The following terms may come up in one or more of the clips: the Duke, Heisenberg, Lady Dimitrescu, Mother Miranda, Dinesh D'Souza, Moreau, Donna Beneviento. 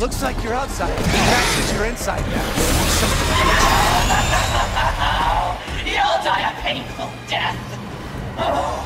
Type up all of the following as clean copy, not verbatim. Looks like you're outside. Perhaps you're inside now. You'll die a painful death. Oh.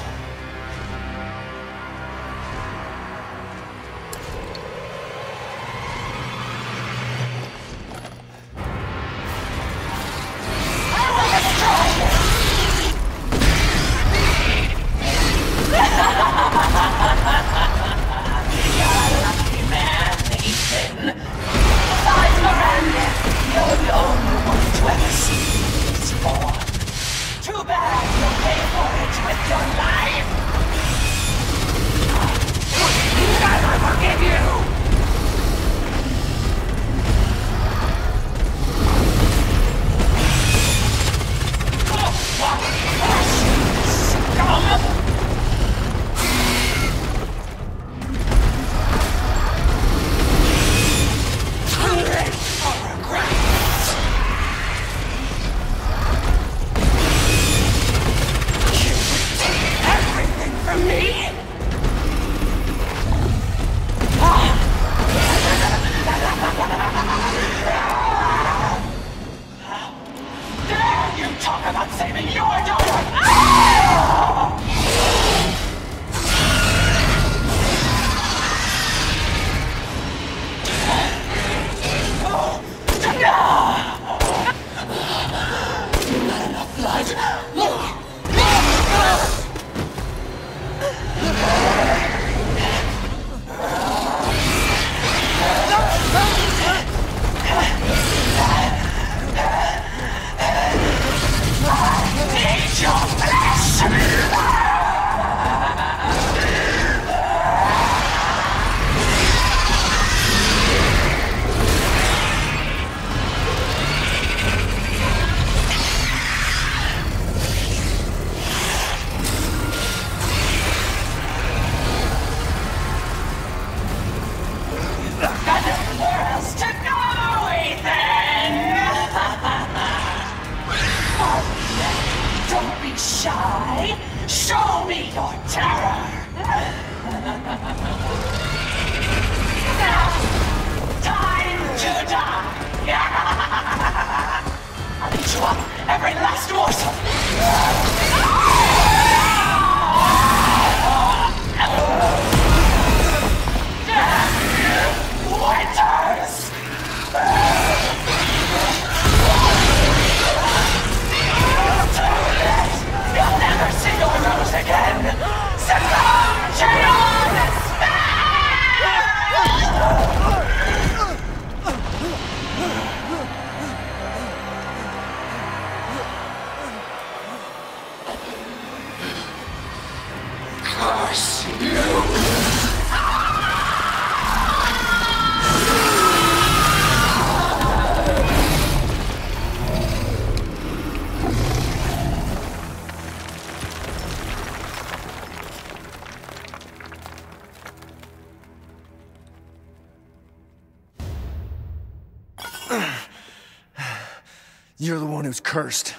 You're the one who's cursed.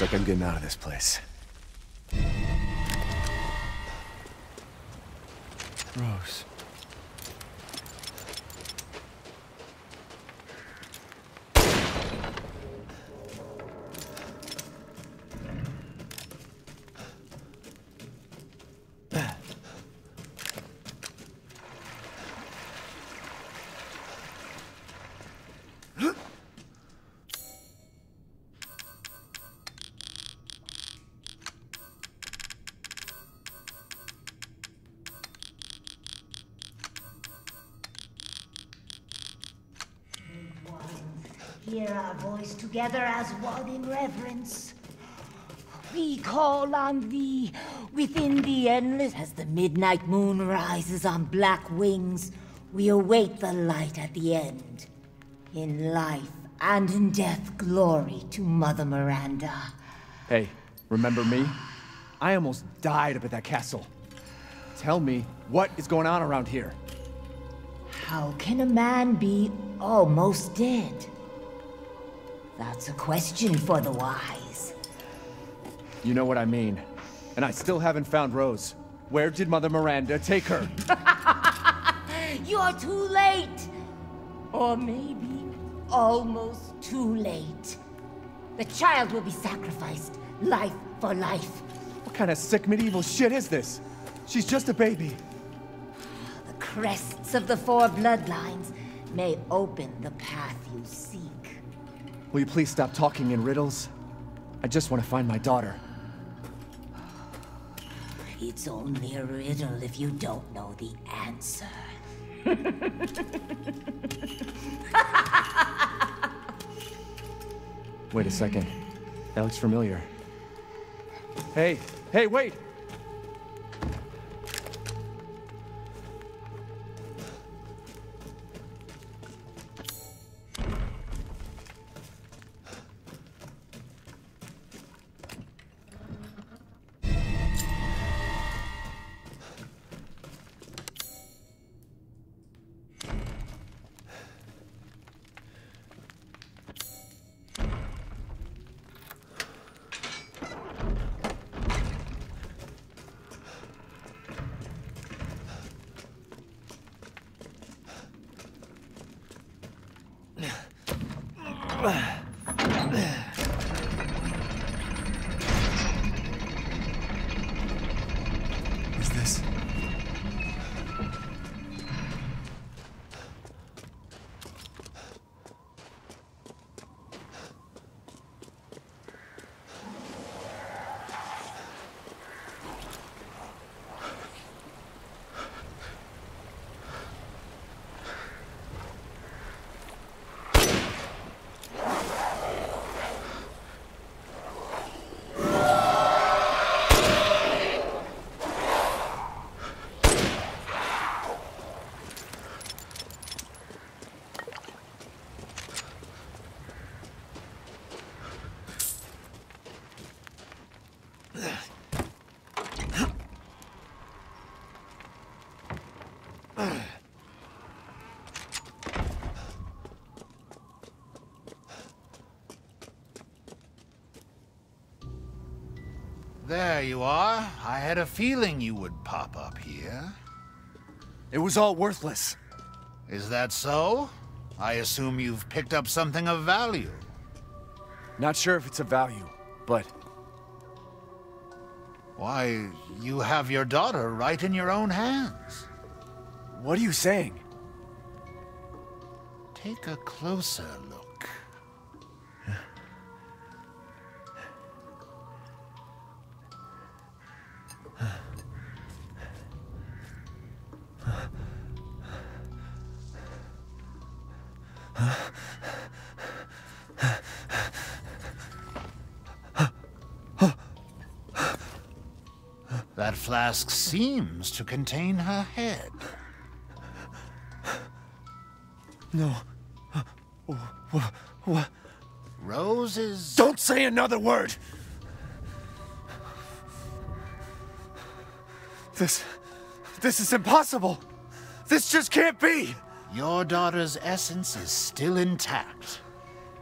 Looks like I'm getting out of this place. Rose. Hear our voice together as one in reverence. We call on thee within the endless. As the midnight moon rises on black wings, we await the light at the end. In life and in death, glory to Mother Miranda. Hey, remember me? I almost died up at that castle. Tell me, what is going on around here? How can a man be almost dead? That's a question for the wise. You know what I mean. And I still haven't found Rose. Where did Mother Miranda take her? You're too late. Or maybe almost too late. The child will be sacrificed, life for life. What kind of sick medieval shit is this? She's just a baby. The crests of the four bloodlines may open the path you seek. Will you please stop talking in riddles? I just want to find my daughter. It's only a riddle if you don't know the answer. Wait a second. That looks familiar. Hey, hey, wait! There you are. I had a feeling you would pop up here. It was all worthless. Is that so? I assume you've picked up something of value. Not sure if it's of value, but... Why, you have your daughter right in your own hands. What are you saying? Take a closer look. That flask seems to contain her head. No. What? Roses... Don't say another word! This is impossible! This just can't be! Your daughter's essence is still intact.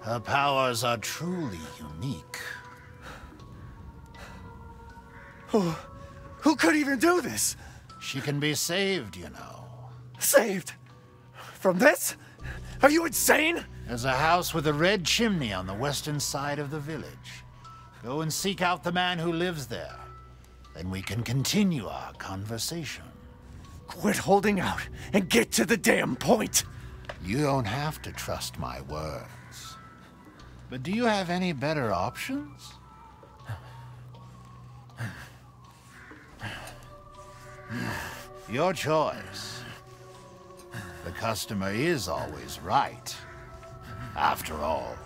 Her powers are truly unique. Oh, who could even do this? She can be saved, you know. Saved? From this? Are you insane? There's a house with a red chimney on the western side of the village. Go and seek out the man who lives there. Then we can continue our conversation. Quit holding out and get to the damn point. You don't have to trust my words. But do you have any better options? Your choice. The customer is always right, after all.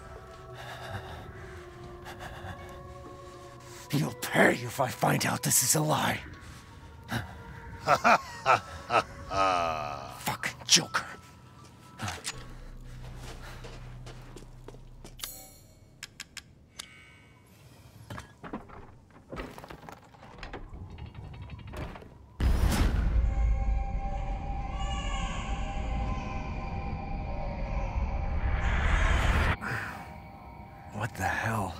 You'll pay if I find out this is a lie. Fucking joker. What the hell?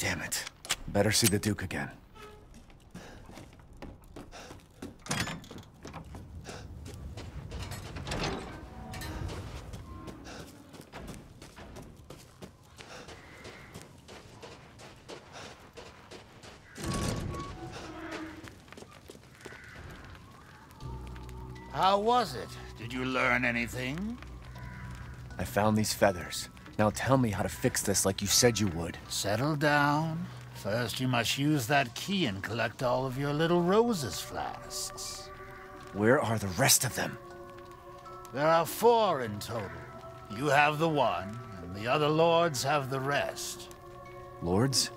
Damn it. Better see the Duke again. How was it? Did you learn anything? I found these feathers. Now tell me how to fix this like you said you would. Settle down. First, you must use that key and collect all of your little roses flasks. Where are the rest of them? There are 4 in total. You have the one, and the other lords have the rest. Lords?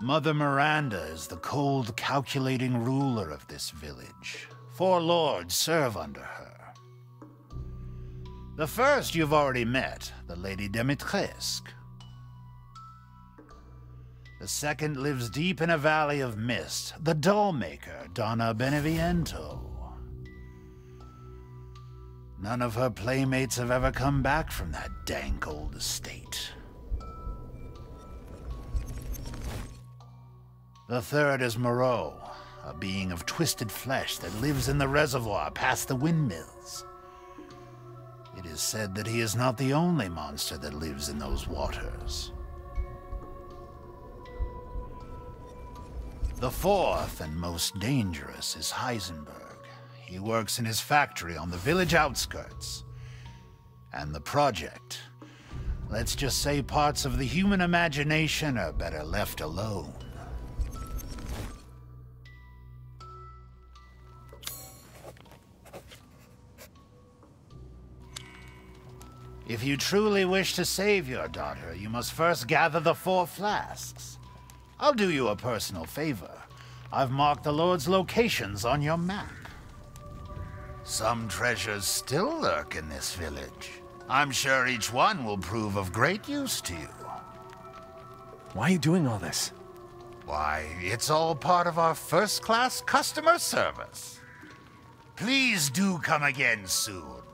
Mother Miranda is the cold, calculating ruler of this village. 4 lords serve under her. The first you've already met, the Lady Dimitrescu. The second lives deep in a valley of mist, the dollmaker, Donna Beneviento. None of her playmates have ever come back from that dank old estate. The third is Moreau, a being of twisted flesh that lives in the reservoir past the windmills. It is said that he is not the only monster that lives in those waters. The fourth and most dangerous is Heisenberg. He works in his factory on the village outskirts. And the project. Let's just say parts of the human imagination are better left alone. If you truly wish to save your daughter, you must first gather the 4 flasks. I'll do you a personal favor. I've marked the Lord's locations on your map. Some treasures still lurk in this village. I'm sure each one will prove of great use to you. Why are you doing all this? Why, it's all part of our first-class customer service. Please do come again soon.